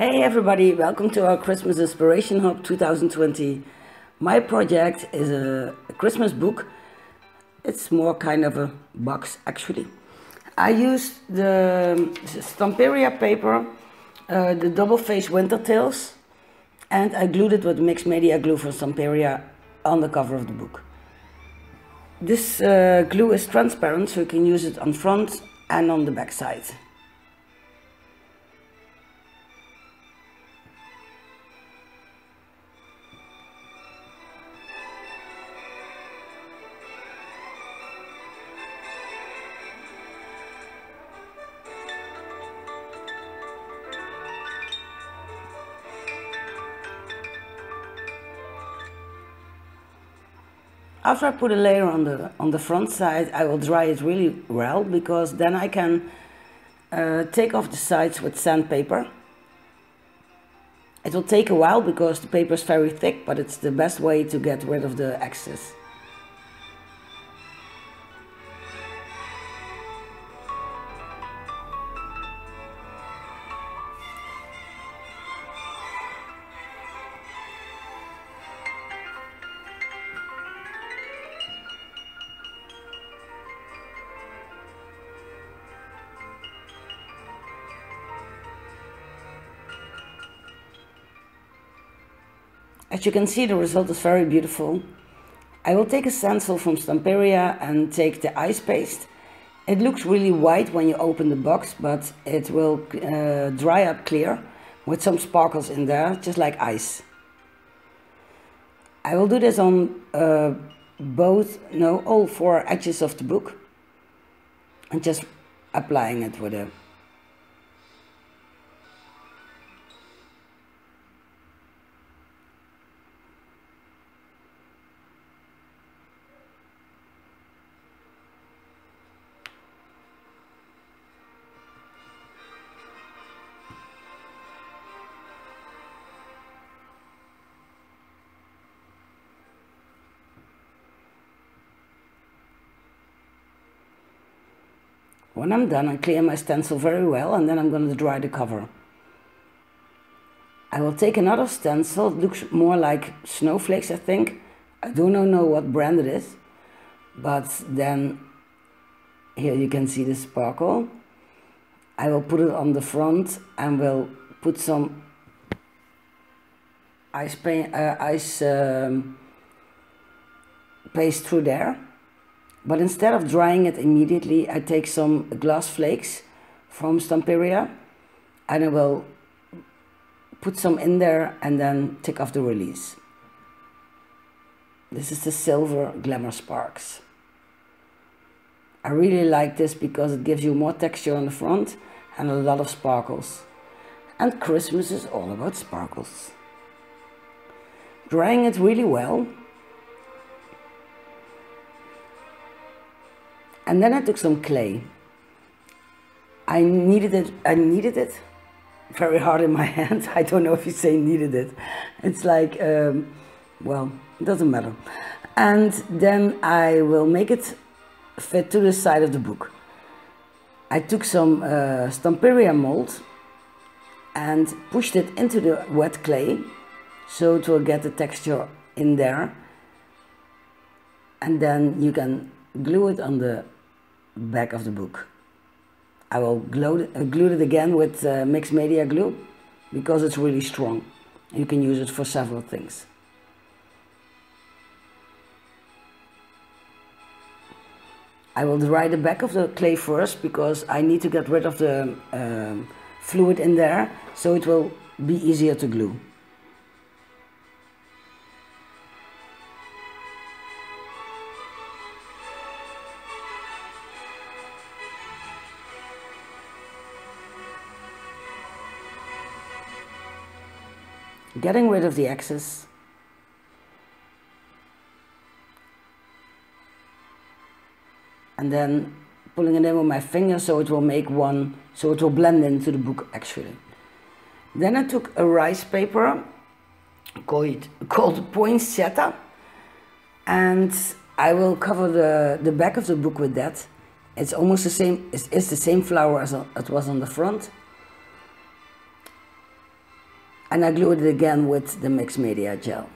Hey everybody, welcome to our Christmas Inspiration Hub 2020. My project is a Christmas book. It's more kind of a box actually. I used the Stamperia paper, the double-faced Winter Tales, and I glued it with mixed media glue from Stamperia on the cover of the book. This glue is transparent, so you can use it on front and on the back side. After I put a layer on the front side, I will dry it really well, because then I can take off the sides with sandpaper. It will take a while because the paper is very thick, but it's the best way to get rid of the excess. As you can see, the result is very beautiful. I will take a stencil from Stamperia and take the ice paste. It looks really white when you open the box, but it will dry up clear with some sparkles in there, just like ice. I will do this on all four edges of the book, and just applying it with a . When I'm done, I clear my stencil very well, and then I'm going to dry the cover. I will take another stencil. It looks more like snowflakes, I think. I do not know what brand it is, but then here you can see the sparkle. I will put it on the front and will put some ice paste through there. But instead of drying it immediately, I take some glass flakes from Stamperia and I will put some in there and then take off the release. This is the Silver Glamour Sparks. I really like this because it gives you more texture on the front and a lot of sparkles. And Christmas is all about sparkles. Drying it really well. And then I took some clay. I kneaded it very hard in my hand. I don't know if you say kneaded it. It's like, well, it doesn't matter. And then I will make it fit to the side of the book. I took some Stamperia mold and pushed it into the wet clay, so it will get the texture in there. And then you can glue it on the back of the book. I will glue it again with mixed media glue, because it's really strong. You can use it for several things. I will dry the back of the clay first, because I need to get rid of the fluid in there, so it will be easier to glue. Getting rid of the excess. And then pulling it in with my finger, so it will make one, so it will blend into the book actually. Then I took a rice paper called Poinsettia, and I will cover the back of the book with that. It's almost the same, it's the same flower as it was on the front. and I glued it again with the mixed media gel.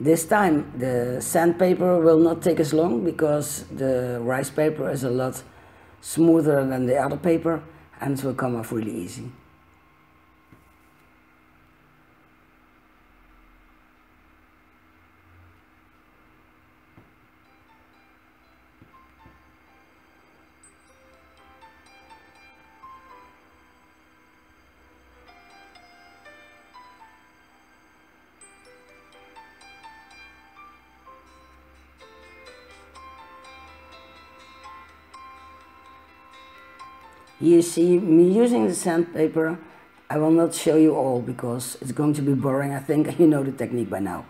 This time the sandpaper will not take as long because the rice paper is a lot smoother than the other paper and it will come off really easy. You see me using the sandpaper. I will not show you all because it's going to be boring, I think, and you know the technique by now.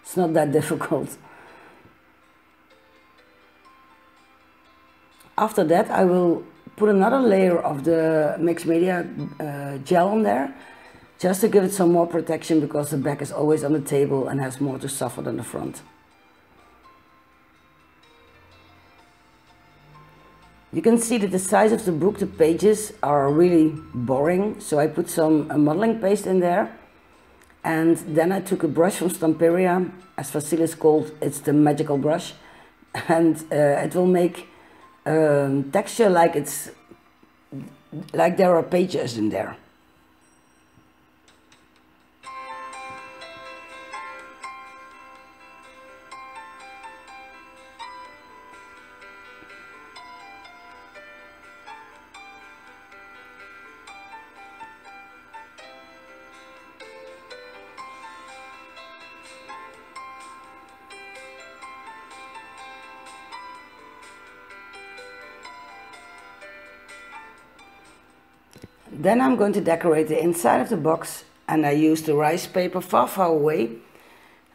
It's not that difficult. After that I will put another layer of the mixed media gel on there, just to give it some more protection because the back is always on the table and has more to suffer than the front. You can see that the size of the book, the pages, are really boring, so I put some modeling paste in there. And then I took a brush from Stamperia, as Vasilis called it's the magical brush, and it will make texture like there are pages in there. Then I'm going to decorate the inside of the box, and I use the rice paper far, far away.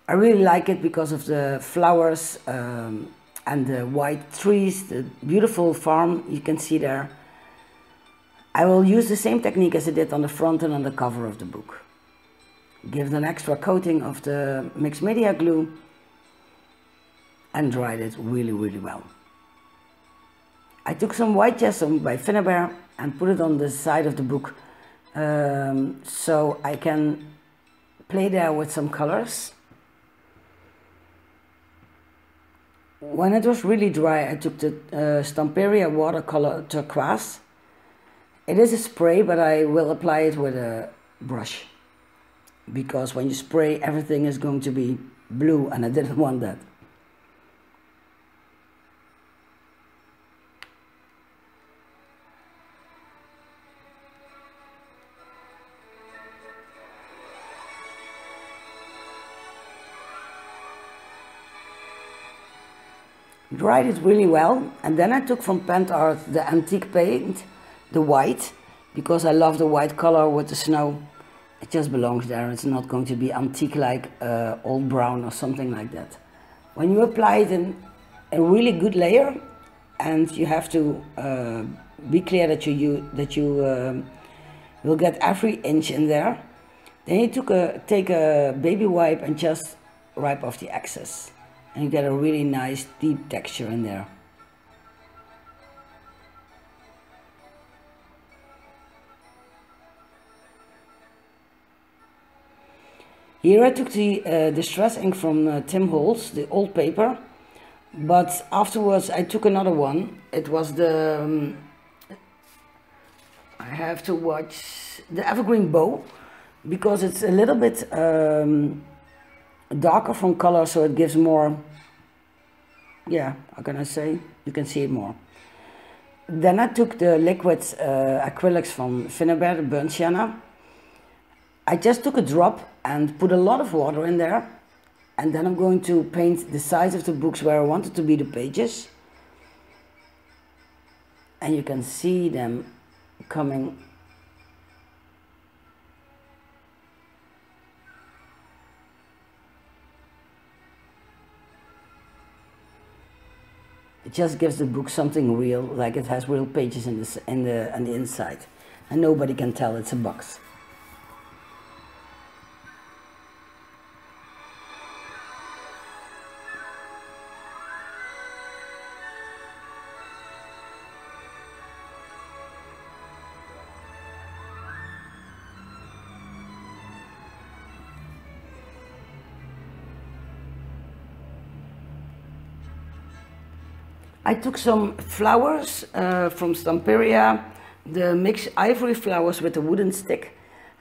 I really like it because of the flowers and the white trees, the beautiful farm you can see there. I will use the same technique as I did on the front and on the cover of the book. Give it an extra coating of the mixed media glue and dried it really, really well. I took some white gesso by Finnabair and put it on the side of the book, so I can play there with some colors. When it was really dry, I took the Stamperia watercolor turquoise. It is a spray, but I will apply it with a brush, because when you spray, everything is going to be blue, and I didn't want that. Dried it really well, and then I took from Pentart the antique paint, the white, because I love the white color with the snow. It just belongs there. It's not going to be antique like old brown or something like that. When you apply it in a really good layer, and you have to be clear that you will get every inch in there, then you take a baby wipe and just wipe off the excess. And you get a really nice deep texture in there. Here I took the Distress Ink from Tim Holtz, the old paper, but afterwards I took another one. It was the, I have to watch, the Evergreen Bow, because it's a little bit darker from color, so it gives more, yeah, how can I say, you can see it more. Then I took the liquid acrylics from Finnabair, the Burnt Sienna. I just took a drop and put a lot of water in there, and then I'm going to paint the sides of the books where I want it to be the pages, and you can see them coming . It just gives the book something real, like it has real pages on the inside, and nobody can tell it's a box. I took some flowers from Stamperia, the mixed ivory flowers with a wooden stick,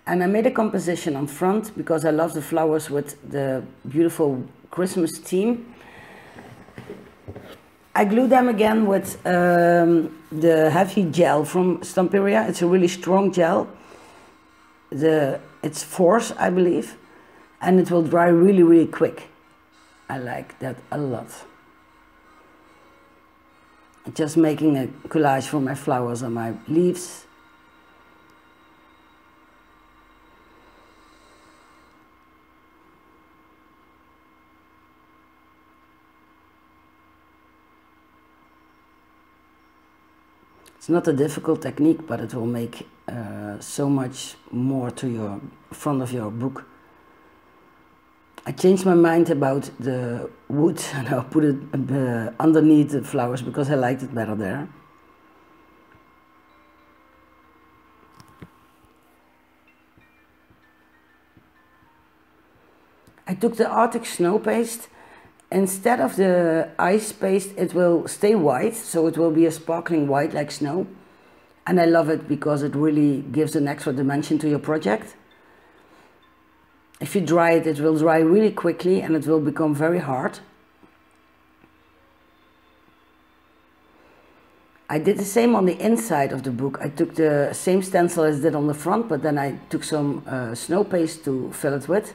and I made a composition on front because I love the flowers with the beautiful Christmas theme. I glue them again with the heavy gel from Stamperia. It's a really strong gel. It's force, I believe, and it will dry really, really quick. I like that a lot. Just making a collage for my flowers and my leaves. It's not a difficult technique, but it will make so much more to your front of your book. I changed my mind about the wood and I'll put it underneath the flowers because I liked it better there. I took the Arctic snow paste. Instead of the ice paste, it will stay white, so it will be a sparkling white like snow. And I love it because it really gives an extra dimension to your project. If you dry it, it will dry really quickly and it will become very hard. I did the same on the inside of the book. I took the same stencil as I did on the front, but then I took some snow paste to fill it with.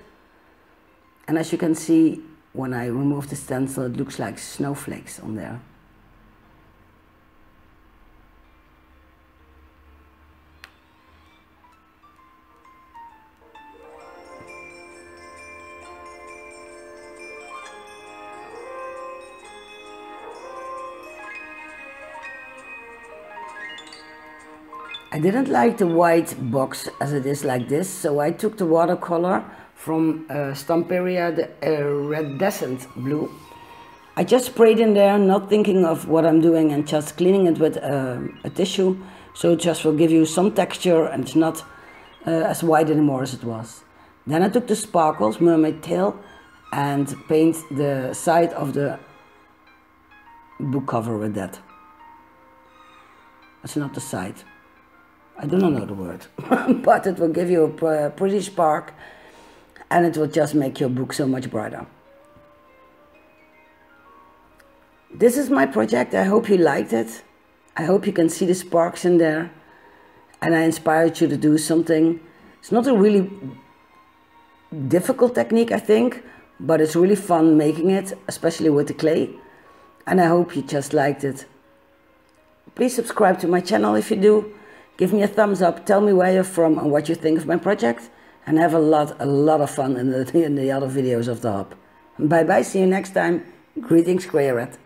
And as you can see, when I remove the stencil, it looks like snowflakes on there. I didn't like the white box as it is like this, so I took the watercolor from Stamperia, the iridescent blue. I just sprayed in there, not thinking of what I'm doing, and just cleaning it with a tissue, so it just will give you some texture and it's not as white anymore as it was. Then I took the sparkles, mermaid tail, and paint the side of the book cover with that. It's not the side. I do not know the word, but it will give you a pretty spark. And it will just make your book so much brighter. This is my project. I hope you liked it. I hope you can see the sparks in there. And I inspired you to do something. It's not a really difficult technique, I think. But it's really fun making it, especially with the clay. And I hope you just liked it. Please subscribe to my channel if you do. Give me a thumbs up. Tell me where you're from and what you think of my project. And have a lot of fun in the other videos of the hub. Bye bye, see you next time. Greetings, Crea Red.